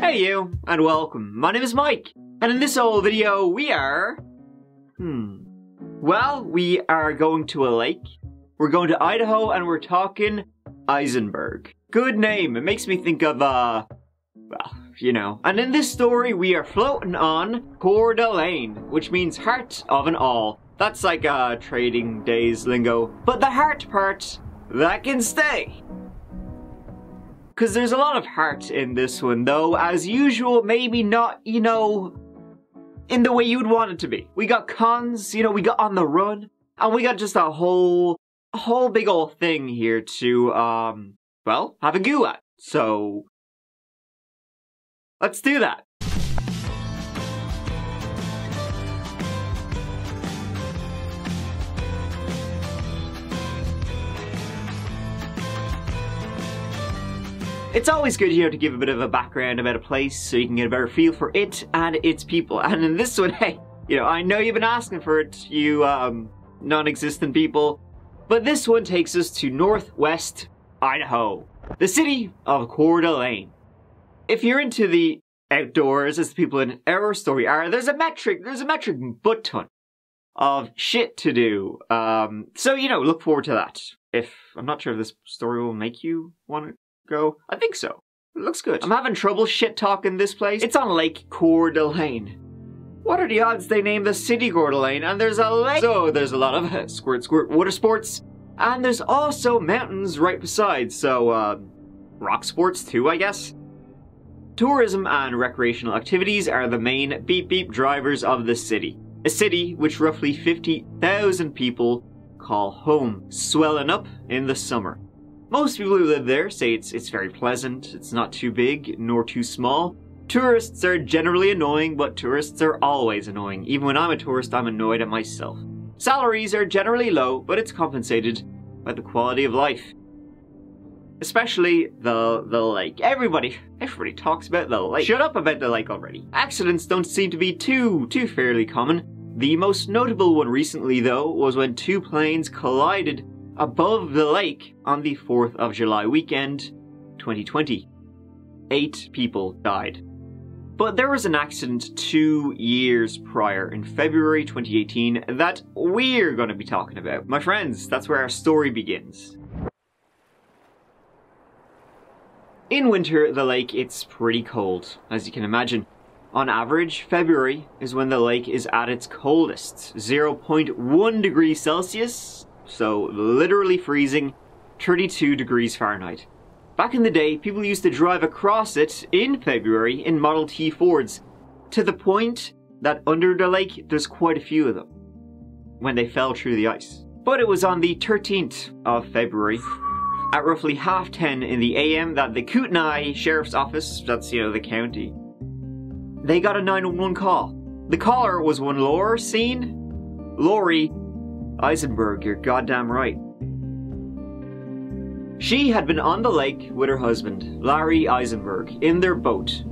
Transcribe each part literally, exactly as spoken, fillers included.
Hey you, and welcome. My name is Mike, and in this whole video we are... Hmm... Well, we are going to a lake. We're going to Idaho, and we're talking Isenberg. Good name, it makes me think of, uh... well, you know. And in this story, we are floating on Coeur d'Alene, which means heart of an all. That's like, uh, trading days lingo. But the heart part, that can stay. Because there's a lot of heart in this one, though, as usual, maybe not, you know, in the way you'd want it to be. We got cons, you know, we got on the run, and we got just a whole, a whole big old thing here to, um, well, have a go at. So, let's do that. It's always good, you know, to give a bit of a background about a place so you can get a better feel for it and its people. And in this one, hey, you know, I know you've been asking for it, you um, non-existent people, but this one takes us to northwest Idaho, the city of Coeur d'Alene. If you're into the outdoors, as the people in our story are, there's a metric, there's a metric butt ton of shit to do. Um, so, you know, look forward to that. If, I'm not sure if this story will make you want to go. I think so. It looks good. I'm having trouble shit talking this place. It's on Lake Coeur d'Alene. What are the odds they named the city Coeur d'Alene and there's a lake? So there's a lot of uh, squirt squirt water sports, and there's also mountains right beside, so uh, rock sports too, I guess. Tourism and recreational activities are the main beep beep drivers of the city. A city which roughly fifty thousand people call home, swelling up in the summer. Most people who live there say it's it's very pleasant, it's not too big, nor too small. Tourists are generally annoying, but tourists are always annoying. Even when I'm a tourist, I'm annoyed at myself. Salaries are generally low, but it's compensated by the quality of life. Especially the the lake. Everybody, everybody talks about the lake. Shut up about the lake already. Accidents don't seem to be too, too fairly common. The most notable one recently, though, was when two planes collided above the lake on the fourth of July weekend, twenty twenty. Eight people died. But there was an accident two years prior, in February twenty eighteen, that we're gonna be talking about. My friends, that's where our story begins. In winter, the lake, it's pretty cold, as you can imagine. On average, February is when the lake is at its coldest, zero point one degrees Celsius, so literally freezing, thirty-two degrees Fahrenheit. Back in the day, people used to drive across it in February in Model T Fords, to the point that under the lake there's quite a few of them, when they fell through the ice. But it was on the thirteenth of February, at roughly half ten in the A M, that the Kootenai Sheriff's Office, that's, you know, the county, they got a nine one one call. The caller was one Lorcine, Lori Isenberg, you're goddamn right. She had been on the lake with her husband, Larry Isenberg, in their boat.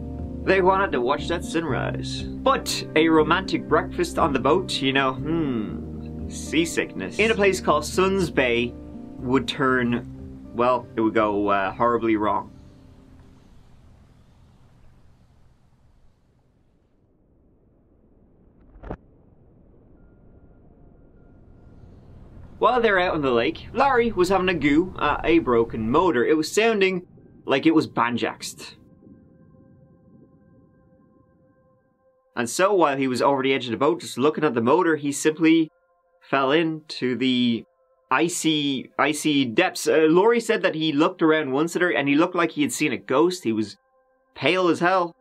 They wanted to watch that sunrise. But a romantic breakfast on the boat, you know, hmm, seasickness, in a place called Sun's Bay would turn, well, it would go uh, horribly wrong. While they're out on the lake, Larry was having a goo at a broken motor. It was sounding like it was banjaxed. And so while he was over the edge of the boat just looking at the motor, he simply fell into the icy, icy depths. Uh, Lori said that he looked around once at her and he looked like he had seen a ghost. He was pale as hell.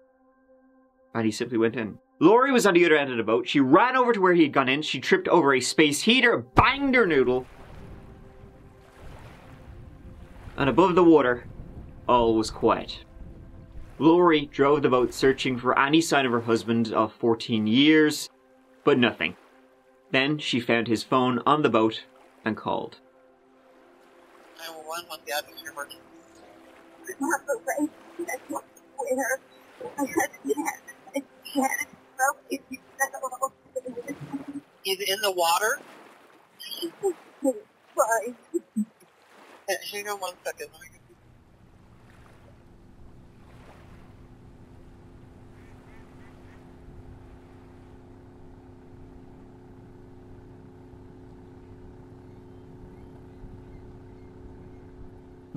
And he simply went in. Lori was on the other end of the boat. She ran over to where he had gone in. She tripped over a space heater, banged her noodle. And above the water, all was quiet. Lori drove the boat searching for any sign of her husband of fourteen years, but nothing. Then she found his phone on the boat and called. nine one one, the address you're working. It's not the race. That's not where I had to get it. Is it in the water? Sorry. Hang on one second.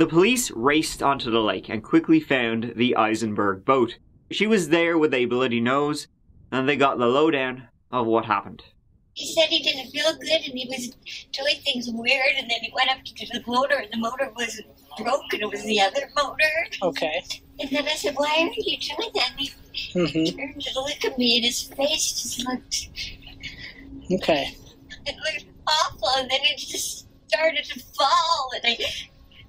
The police raced onto the lake and quickly found the Isenberg boat. She was there with a bloody nose, and they got the lowdown of what happened. He said he didn't feel good, and he was doing things weird, and then he went up to the motor, and the motor was broken. It was the other motor. Okay. And then I said, why are you doing that? And he, mm-hmm. he turned to look at me, and his face just looked... Okay. It looked awful, and then it just started to fall, and I,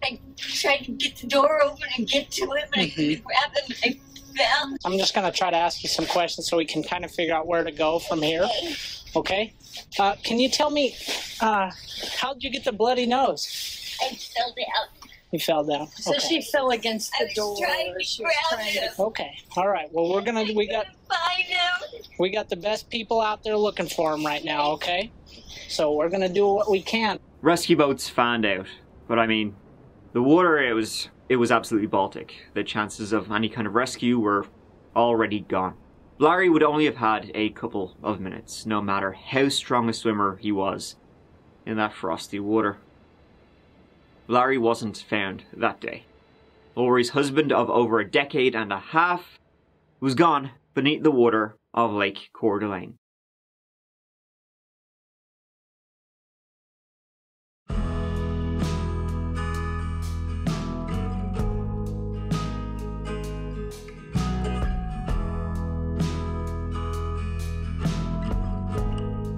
I tried to get the door open and get to him, and mm-hmm. I couldn't grab him, and I fell. I'm just going to try to ask you some questions so we can kind of figure out where to go from here. Okay. Okay. Uh, can you tell me, uh, how did you get the bloody nose? I fell down. You fell down. So okay. she fell against the I was door. Trying to she was trying to... Okay. All right. Well, we're gonna. I we got. Find him. We got the best people out there looking for him right now. Okay. So we're gonna do what we can. Rescue boats found out, but I mean, the water it was it was absolutely Baltic. The chances of any kind of rescue were already gone. Larry would only have had a couple of minutes, no matter how strong a swimmer he was, in that frosty water. Larry wasn't found that day. Lori's husband of over a decade and a half was gone beneath the water of Lake Coeur d'Alene.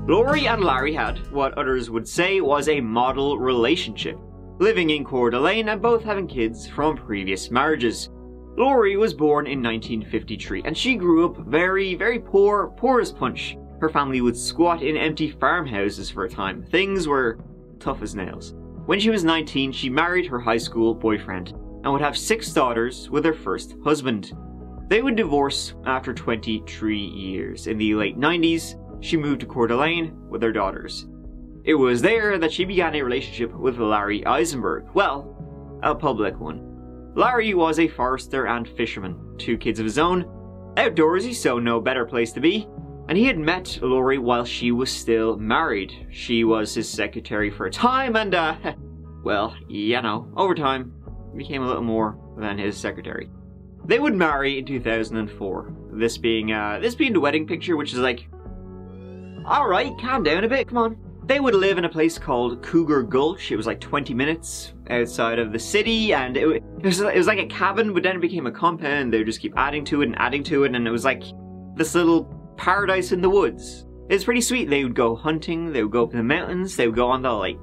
Lori and Larry had what others would say was a model relationship, living in Coeur d'Alene and both having kids from previous marriages. Lori was born in nineteen fifty-three and she grew up very, very poor, poor as punch. Her family would squat in empty farmhouses for a time. Things were tough as nails. When she was nineteen, she married her high school boyfriend and would have six daughters with her first husband. They would divorce after twenty-three years. In the late nineties, she moved to Coeur d'Alene with her daughters. It was there that she began a relationship with Larry Isenberg, well, a public one. Larry was a forester and fisherman, two kids of his own, outdoorsy, so no better place to be, and he had met Lori while she was still married. She was his secretary for a time and, uh, well, you know, over time, became a little more than his secretary. They would marry in two thousand four, this being, uh, this being the wedding picture, which is like, all right, calm down a bit, come on. They would live in a place called Cougar Gulch. It was like twenty minutes outside of the city, and it, it, was, it was like a cabin, but then it became a compound. They would just keep adding to it and adding to it, and it was like this little paradise in the woods. It was pretty sweet. They would go hunting, they would go up in the mountains, they would go on the lake.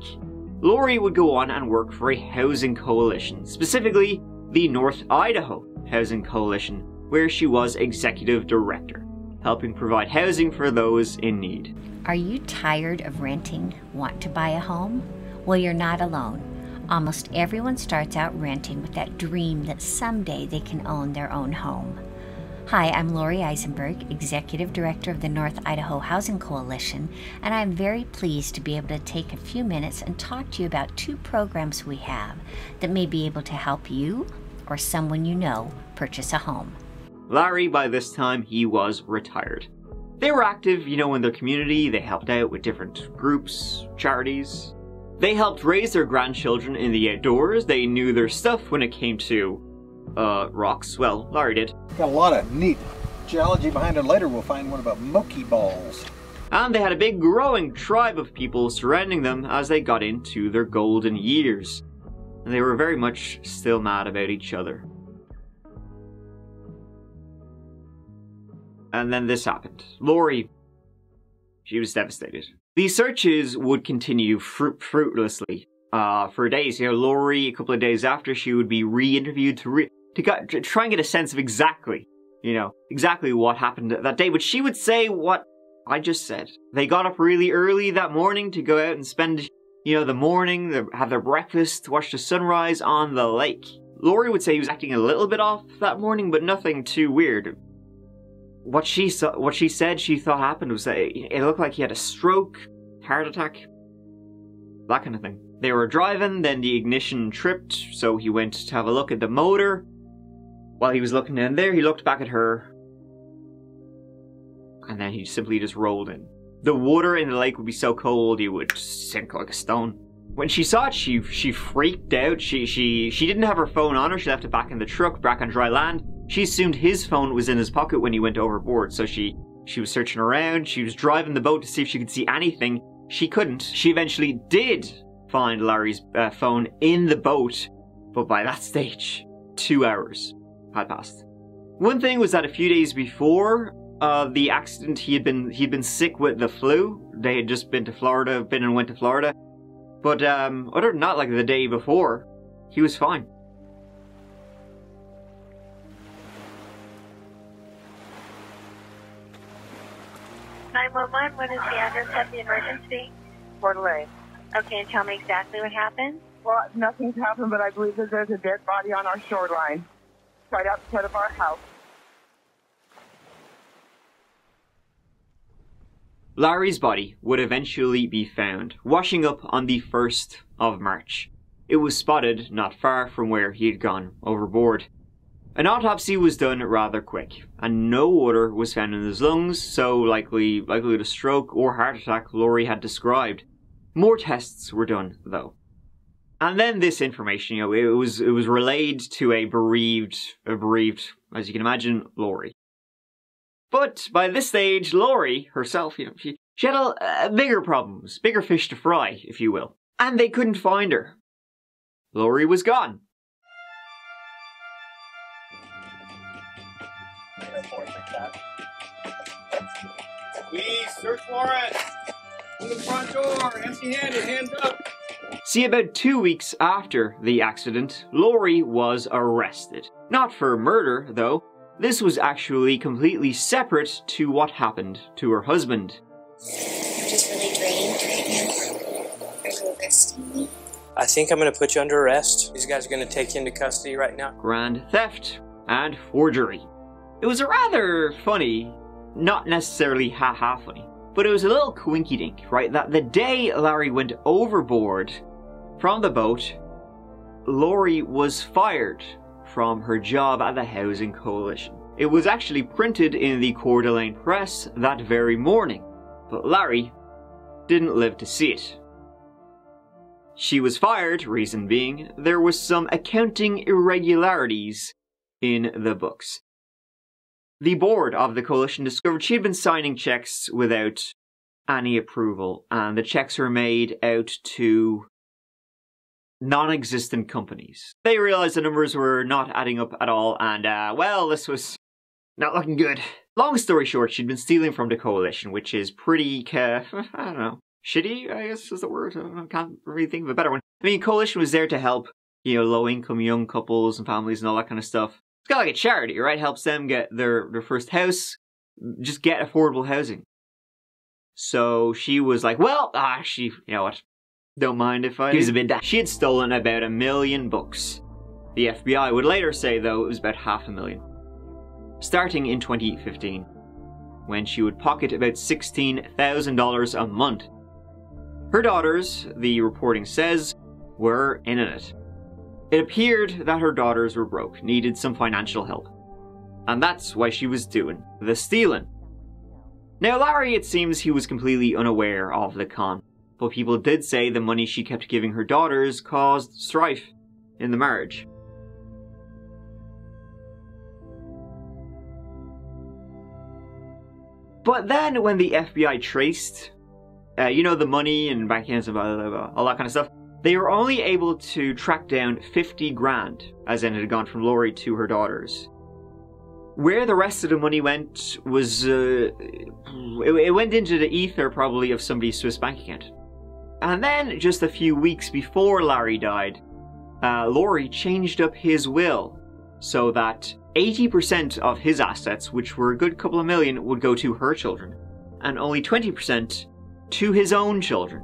Lori would go on and work for a housing coalition, specifically the North Idaho Housing Coalition, where she was executive director, helping provide housing for those in need. Are you tired of renting? Want to buy a home? Well, you're not alone. Almost everyone starts out renting with that dream that someday they can own their own home. Hi, I'm Lori Isenberg, Executive Director of the North Idaho Housing Coalition, and I'm very pleased to be able to take a few minutes and talk to you about two programs we have that may be able to help you or someone you know purchase a home. Larry, by this time, he was retired. They were active, you know, in their community. They helped out with different groups, charities. They helped raise their grandchildren in the outdoors. They knew their stuff when it came to uh, rocks. Well, Larry did. Got a lot of neat geology behind it. Later we'll find one about monkey balls. And they had a big growing tribe of people surrounding them as they got into their golden years. And they were very much still mad about each other. And then this happened. Lori, she was devastated. These searches would continue fruit fruitlessly uh, for days. You know, Lori, a couple of days after, she would be re-interviewed to, re to, get, to try and get a sense of exactly, you know, exactly what happened that day. But she would say what I just said. They got up really early that morning to go out and spend, you know, the morning, have their breakfast, watch the sunrise on the lake. Lori would say he was acting a little bit off that morning, but nothing too weird. What she saw, what she said she thought happened was that it, it looked like he had a stroke, heart attack, that kind of thing. They were driving, then the ignition tripped, so he went to have a look at the motor. While he was looking in there, he looked back at her, and then he simply just rolled in. The water in the lake would be so cold, he would sink like a stone. When she saw it, she she freaked out. She she she didn't have her phone on her. She left it back in the truck, back on dry land. She assumed his phone was in his pocket when he went overboard. So she she was searching around. She was driving the boat to see if she could see anything. She couldn't. She eventually did find Larry's uh, phone in the boat, but by that stage, two hours had passed. One thing was that a few days before uh, the accident, he had been he'd been sick with the flu. They had just been to Florida, been and went to Florida. But um, other than that, like the day before, he was fine. nine one one, what is the address of the emergency? Coeur d'Alene. Okay, and tell me exactly what happened. Well, nothing's happened, but I believe that there's a dead body on our shoreline, right outside of our house. Larry's body would eventually be found, washing up on the first of March. It was spotted not far from where he had gone overboard. An autopsy was done rather quick, and no water was found in his lungs, so likely, likely the stroke or heart attack Lori had described. More tests were done, though. And then this information, you know, it was, it was relayed to a bereaved, a bereaved, as you can imagine, Lori. But by this stage, Lori herself, you know, she, she had a, uh, bigger problems, bigger fish to fry, if you will. And they couldn't find her. Lori was gone. We search warrant. On the front door, empty-handed, hands up. See, about two weeks after the accident, Lori was arrested. Not for murder, though. This was actually completely separate to what happened to her husband. I'm just really drained right now. Are you arresting me? I think I'm going to put you under arrest. These guys are going to take you into custody right now. Grand theft and forgery. It was a rather funny, not necessarily ha-ha funny, but it was a little coinky-dink, right? That the day Larry went overboard from the boat, Lori was fired from her job at the Housing Coalition. It was actually printed in the Coeur d'Alene Press that very morning, but Larry didn't live to see it. She was fired, reason being, there was some accounting irregularities in the books. The board of the coalition discovered she had been signing checks without any approval, and the checks were made out to non-existent companies. They realized the numbers were not adding up at all, and uh, well, this was not looking good. Long story short, she'd been stealing from the coalition, which is pretty, uh, I don't know, shitty, I guess is the word. I, don't know, I can't really think of a better one. I mean, coalition was there to help, you know, low-income young couples and families and all that kind of stuff. It's kind of like a charity, right? Helps them get their, their first house, just get affordable housing. So she was like, well, ah, she, you know what? Don't mind if I... a bit she had stolen about a million bucks. The F B I would later say, though, it was about half a million. Starting in twenty fifteen, when she would pocket about sixteen thousand dollars a month. Her daughters, the reporting says, were in it. It appeared that her daughters were broke, needed some financial help. And that's why she was doing the stealing. Now, Larry, it seems he was completely unaware of the con. But people did say the money she kept giving her daughters caused strife in the marriage. But then when the F B I traced, uh, you know, the money and bankings and blah, blah, blah, all that kind of stuff, they were only able to track down fifty grand, as in it had gone from Lori to her daughters. Where the rest of the money went was, uh, it, it went into the ether probably of somebody's Swiss bank account. And then, just a few weeks before Larry died, uh, Lori changed up his will so that eighty percent of his assets, which were a good couple of million, would go to her children, and only twenty percent to his own children.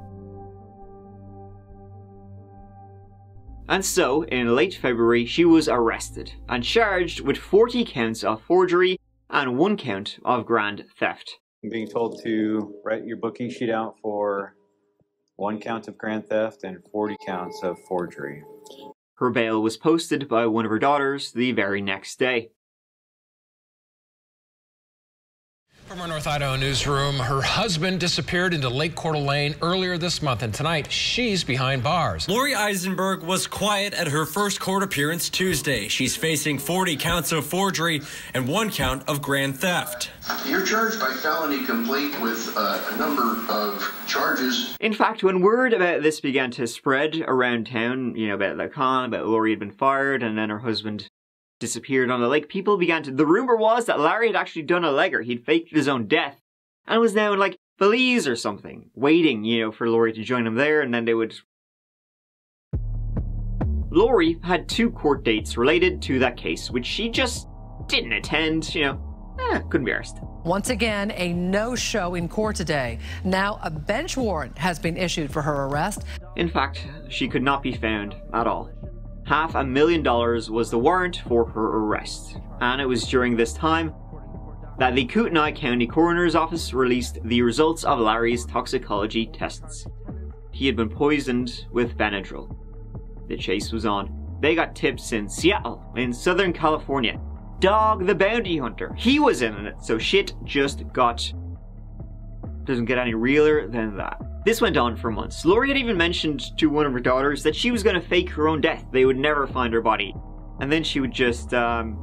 And so, in late February, she was arrested and charged with forty counts of forgery and one count of grand theft. I'm being told to write your booking sheet out for one count of grand theft and forty counts of forgery. Her bail was posted by one of her daughters the very next day. From our North Idaho newsroom, her husband disappeared into Lake Coeur d'Alene earlier this month, and tonight she's behind bars. Lori Isenberg was quiet at her first court appearance Tuesday. She's facing forty counts of forgery and one count of grand theft. You're charged by felony complete with uh, a number of charges. In fact, when word about this began to spread around town, you know, about the con, about Lori had been fired, and then her husband disappeared on the lake, people began to... The rumor was that Larry had actually done a legger. He'd faked his own death and was now in, like, Belize or something, waiting, you know, for Lori to join him there, and then they would... Lori had two court dates related to that case, which she just didn't attend, you know. Eh, couldn't be arsed. Once again, a no-show in court today. Now a bench warrant has been issued for her arrest. In fact, she could not be found at all. Half a million dollars was the warrant for her arrest. And it was during this time that the Kootenai County Coroner's Office released the results of Larry's toxicology tests. He had been poisoned with Benadryl. The chase was on. They got tips in Seattle, in Southern California. Dog the bounty hunter, he was in it, so shit just got... Doesn't get any realer than that. This went on for months. Lori had even mentioned to one of her daughters that she was going to fake her own death. They would never find her body. And then she would just, um...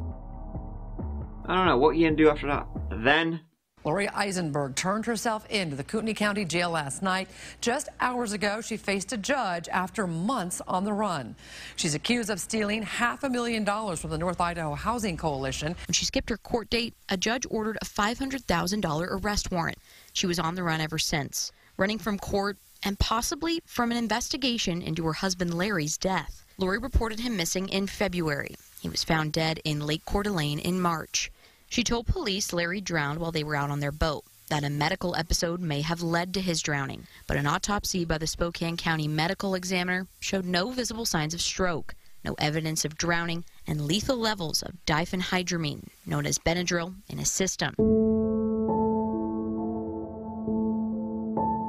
I don't know, what you gonna do after that? And then... Lori Isenberg turned herself into the Kootenai County Jail last night. Just hours ago, she faced a judge after months on the run. She's accused of stealing half a million dollars from the North Idaho Housing Coalition. When she skipped her court date, a judge ordered a five hundred thousand dollar arrest warrant. She was on the run ever since, running from court and possibly from an investigation into her husband Larry's death. Lori reported him missing in February. He was found dead in Lake Coeur d'Alene in March. She told police Larry drowned while they were out on their boat, that a medical episode may have led to his drowning, but an autopsy by the Spokane County Medical Examiner showed no visible signs of stroke, no evidence of drowning, and lethal levels of diphenhydramine, known as Benadryl, in his system.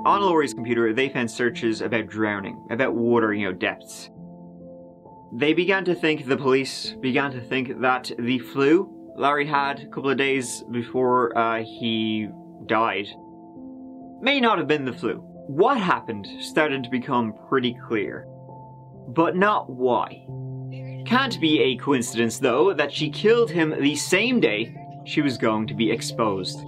On Lori's computer, they found searches about drowning, about water, you know, depths. They began to think, the police began to think that the flu Larry had a couple of days before uh, he died may not have been the flu. What happened started to become pretty clear, but not why. Can't be a coincidence, though, that she killed him the same day she was going to be exposed.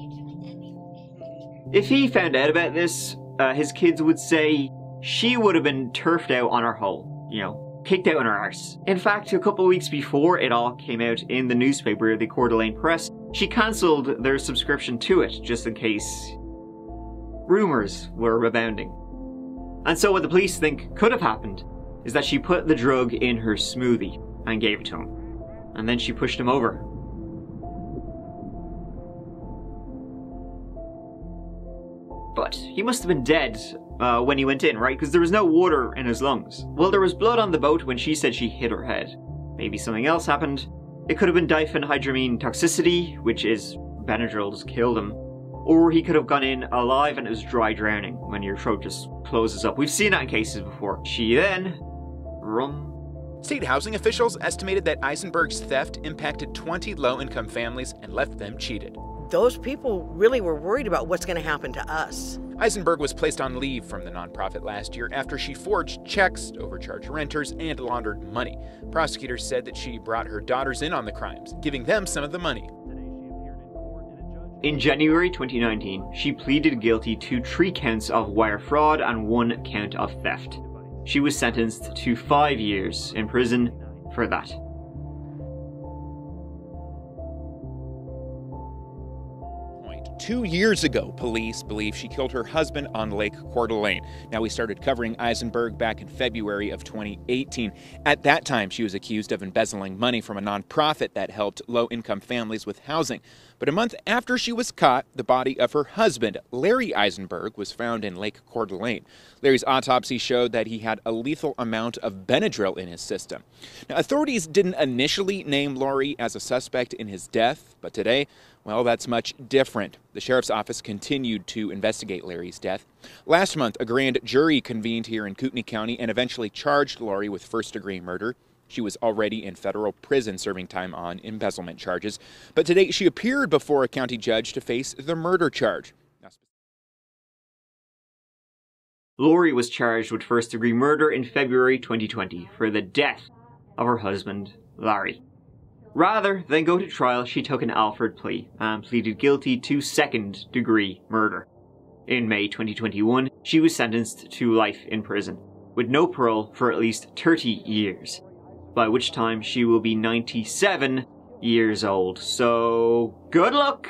If he found out about this, Uh, his kids would say she would have been turfed out on her hole, you know, kicked out on her arse. In fact, a couple weeks before it all came out in the newspaper, the Coeur d'Alene Press, she cancelled their subscription to it, just in case rumors were abounding. And so what the police think could have happened is that she put the drug in her smoothie and gave it to him. And then she pushed him over. But he must have been dead uh, when he went in, right? Because there was no water in his lungs. Well, there was blood on the boat when she said she hit her head. Maybe something else happened. It could have been diphenhydramine toxicity, which is Benadryl just killed him. Or he could have gone in alive and it was dry drowning when your throat just closes up. We've seen that in cases before. She then... Rum. State housing officials estimated that Isenberg's theft impacted twenty low-income families and left them cheated. Those people really were worried about what's going to happen to us. Isenberg was placed on leave from the nonprofit last year after she forged checks, overcharged renters, and laundered money. Prosecutors said that she brought her daughters in on the crimes, giving them some of the money. In January twenty nineteen, she pleaded guilty to three counts of wire fraud and one count of theft. She was sentenced to five years in prison for that. Two years ago, police believe she killed her husband on Lake Coeur d'Alene. Now, we started covering Isenberg back in February of twenty eighteen. At that time, she was accused of embezzling money from a nonprofit that helped low-income families with housing. But a month after she was caught, the body of her husband, Larry Isenberg, was found in Lake Coeur d'Alene. Larry's autopsy showed that he had a lethal amount of Benadryl in his system. Now, authorities didn't initially name Lori as a suspect in his death, but today, well, that's much different. The sheriff's office continued to investigate Larry's death. Last month, a grand jury convened here in Kootenai County and eventually charged Lori with first-degree murder. She was already in federal prison serving time on embezzlement charges, but today she appeared before a county judge to face the murder charge. Lori was charged with first-degree murder in February twenty twenty for the death of her husband, Larry. Rather than go to trial, she took an Alford plea and pleaded guilty to second-degree murder. In May twenty twenty-one, she was sentenced to life in prison, with no parole for at least thirty years, by which time she will be ninety-seven years old. So, good luck!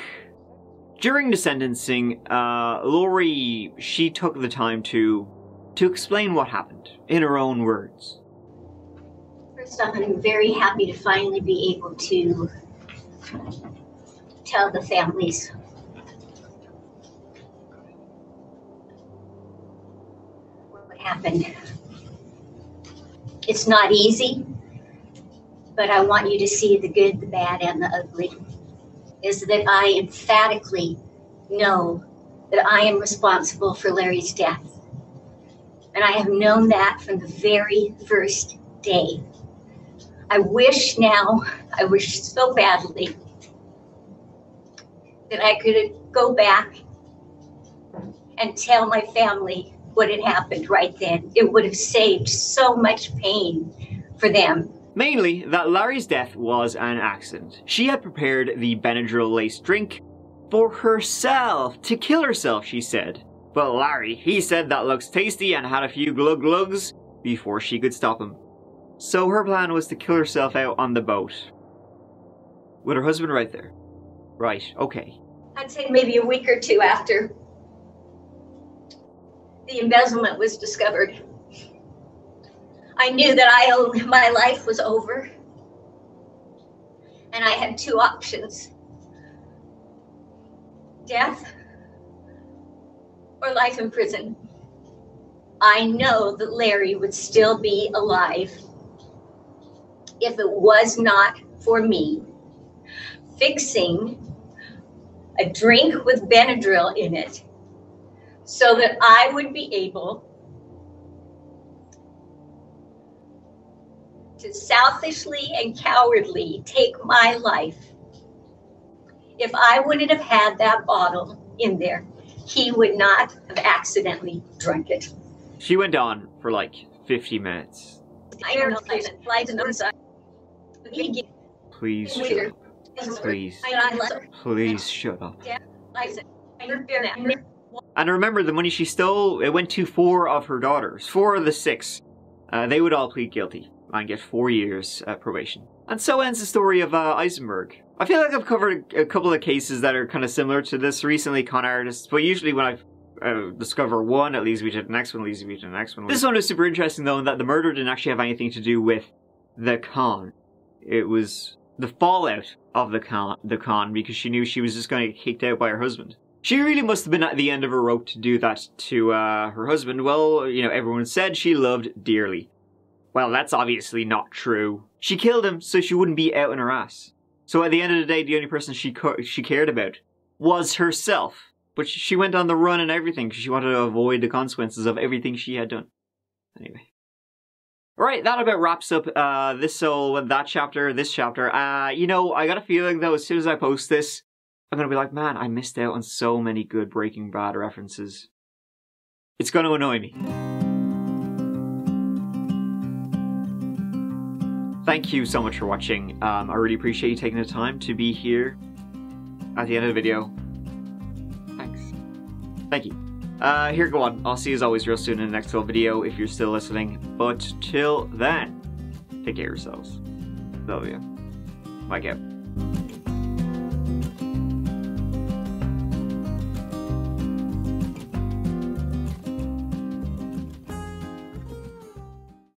During the sentencing, uh, Lori, she took the time to, to explain what happened, in her own words. First off, I'm very happy to finally be able to tell the families what happened. It's not easy, but I want you to see the good, the bad, and the ugly. Is that I emphatically know that I am responsible for Larry's death. And I have known that from the very first day. I wish now, I wish so badly that I could go back and tell my family what had happened right then. It would have saved so much pain for them. Mainly, that Larry's death was an accident. She had prepared the Benadryl-laced drink for herself, to kill herself, she said. But Larry, he said that looks tasty and had a few glug-glugs before she could stop him. So her plan was to kill herself out on the boat. With her husband right there. Right, okay. I'd say maybe a week or two after the embezzlement was discovered. I knew that I, my life was over, and I had two options, death or life in prison. I know that Larry would still be alive if it was not for me fixing a drink with Benadryl in it so that I would be able to selfishly and cowardly take my life. If I wouldn't have had that bottle in there, he would not have accidentally drunk it. She went on for like fifty minutes. I don't know if I can decide. Please shut up. Please. Please shut up. And remember, the money she stole, it went to four of her daughters. Four of the six. Uh, they would all plead guilty and get four years uh, probation. And so ends the story of uh, Isenberg. I feel like I've covered a couple of cases that are kind of similar to this recently, con artists, but usually when I uh, discover one, it leads me to the next one, leads me to the next one. This one was super interesting though, in that the murder didn't actually have anything to do with the con. It was the fallout of the con, the con because she knew she was just going to get kicked out by her husband. She really must have been at the end of her rope to do that to uh, her husband. Well, you know, everyone said she loved dearly. Well, that's obviously not true. She killed him so she wouldn't be out in her ass. So at the end of the day, the only person she she cared about was herself. But she went on the run and everything because she wanted to avoid the consequences of everything she had done. Anyway. Alright, that about wraps up uh, this whole, that chapter, this chapter. Uh, you know, I got a feeling though, as soon as I post this, I'm going to be like, man, I missed out on so many good Breaking Bad references. It's going to annoy me. Thank you so much for watching. Um, I really appreciate you taking the time to be here at the end of the video. Thanks. Thank you. Uh, here, go on. I'll see you as always real soon in the next little video if you're still listening. But till then, take care of yourselves. Love you. Mike out.